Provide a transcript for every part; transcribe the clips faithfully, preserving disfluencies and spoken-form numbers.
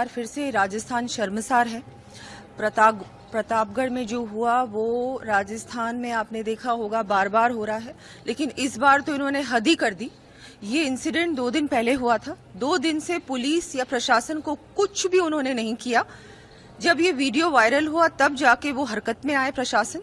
और फिर से राजस्थान शर्मसार है। प्रताप प्रतापगढ़ में जो हुआ वो राजस्थान में आपने देखा होगा, बार बार हो रहा है, लेकिन इस बार तो इन्होंने हद ही कर दी। ये इंसिडेंट दो दिन पहले हुआ था। दो दिन से पुलिस या प्रशासन को कुछ भी उन्होंने नहीं किया। जब ये वीडियो वायरल हुआ तब जाके वो हरकत में आए प्रशासन,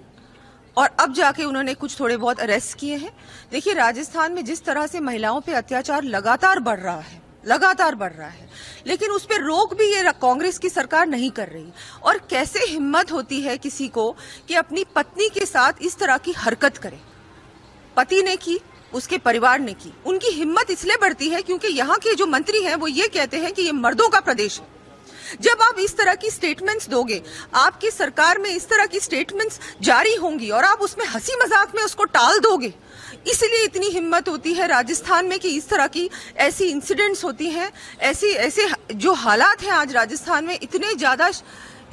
और अब जाके उन्होंने कुछ थोड़े बहुत अरेस्ट किए हैं। देखिए, राजस्थान में जिस तरह से महिलाओं पे अत्याचार लगातार बढ़ रहा है लगातार बढ़ रहा है लेकिन उस पर रोक भी ये कांग्रेस की सरकार नहीं कर रही। और कैसे हिम्मत होती है किसी को कि अपनी पत्नी के साथ इस तरह की हरकत करे। पति ने की, उसके परिवार ने की। उनकी हिम्मत इसलिए बढ़ती है क्योंकि यहाँ के जो मंत्री हैं वो ये कहते हैं कि ये मर्दों का प्रदेश है। जब आप इस तरह की स्टेटमेंट्स दोगे, आपकी सरकार में इस तरह की स्टेटमेंट्स जारी होंगी और आप उसमें हंसी मजाक में उसको टाल दोगे, इसलिए इतनी हिम्मत होती है राजस्थान में कि इस तरह की ऐसी इंसिडेंट्स होती हैं। ऐसी ऐसे जो हालात हैं आज राजस्थान में, इतने ज़्यादा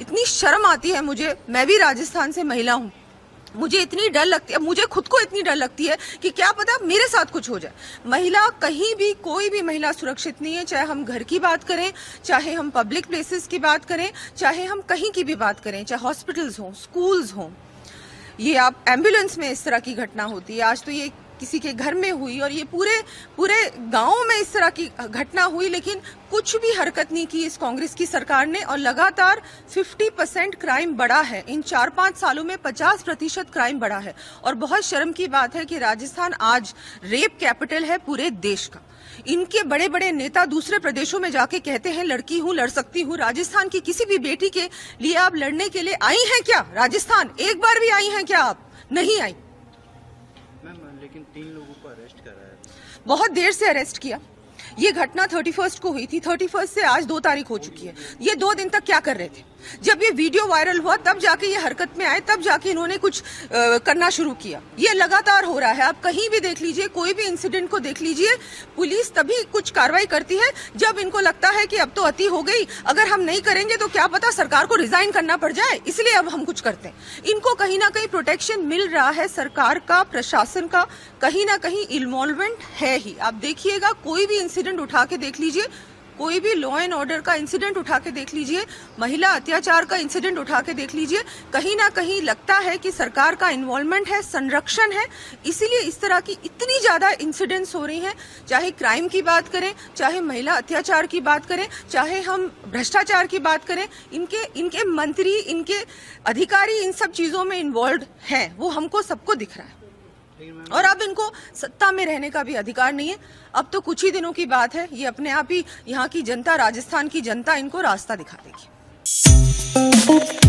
इतनी शर्म आती है मुझे। मैं भी राजस्थान से महिला हूँ, मुझे इतनी डर लगती है, मुझे खुद को इतनी डर लगती है कि क्या पता मेरे साथ कुछ हो जाए। महिला कहीं भी, कोई भी महिला सुरक्षित नहीं है, चाहे हम घर की बात करें, चाहे हम पब्लिक प्लेसेस की बात करें, चाहे हम कहीं की भी बात करें, चाहे हॉस्पिटल्स हों, स्कूल्स हों। ये आप एम्बुलेंस में इस तरह की घटना होती है। आज तो ये किसी के घर में हुई और ये पूरे पूरे गाँव में इस तरह की घटना हुई, लेकिन कुछ भी हरकत नहीं की इस कांग्रेस की सरकार ने। और लगातार पचास परसेंट क्राइम बढ़ा है। इन चार पाँच सालों में पचास प्रतिशत क्राइम बढ़ा है। और बहुत शर्म की बात है कि राजस्थान आज रेप कैपिटल है पूरे देश का। इनके बड़े बड़े नेता दूसरे प्रदेशों में जाके कहते हैं लड़की हूँ, लड़ सकती हूँ। राजस्थान की किसी भी बेटी के लिए आप लड़ने के लिए आई हैं क्या? राजस्थान एक बार भी आई हैं क्या? आप नहीं आई। लेकिन तीन लोगों को अरेस्ट करा है, बहुत देर से अरेस्ट किया। ये घटना इकतीस को हुई थी, इकतीस से आज दो तारीख हो चुकी है। ये दो दिन तक क्या कर रहे थे? जब ये वीडियो वायरल हुआ तब जाके ये हरकत में आए, तब जाके इन्होंने कुछ आ, करना शुरू किया। ये लगातार हो रहा है। आप कहीं भी देख लीजिए, कोई भी इंसिडेंट को देख लीजिए, पुलिस तभी कुछ कार्रवाई करती है जब इनको लगता है कि अब तो अति हो गई, अगर हम नहीं करेंगे तो क्या पता सरकार को रिजाइन करना पड़ जाए, इसलिए अब हम कुछ करते हैं। इनको कहीं ना कहीं प्रोटेक्शन मिल रहा है सरकार का, प्रशासन का, कहीं ना कहीं इन्वॉल्वमेंट है ही। आप देखिएगा, कोई भी इंसिडेंट उठा के देख लीजिए, कोई भी लॉ एंड ऑर्डर का इंसिडेंट उठा के देख लीजिए, महिला अत्याचार का इंसिडेंट उठा के देख लीजिए, कहीं ना कहीं लगता है कि सरकार का इन्वॉल्वमेंट है, संरक्षण है, इसीलिए इस तरह की इतनी ज़्यादा इंसिडेंट्स हो रही हैं। चाहे क्राइम की बात करें, चाहे महिला अत्याचार की बात करें, चाहे हम भ्रष्टाचार की बात करें, इनके इनके मंत्री, इनके अधिकारी इन सब चीज़ों में इन्वॉल्व हैं, वो हमको सबको दिख रहा है। और अब इनको सत्ता में रहने का भी अधिकार नहीं है। अब तो कुछ ही दिनों की बात है, ये अपने आप ही यहाँ की जनता, राजस्थान की जनता इनको रास्ता दिखा देगी।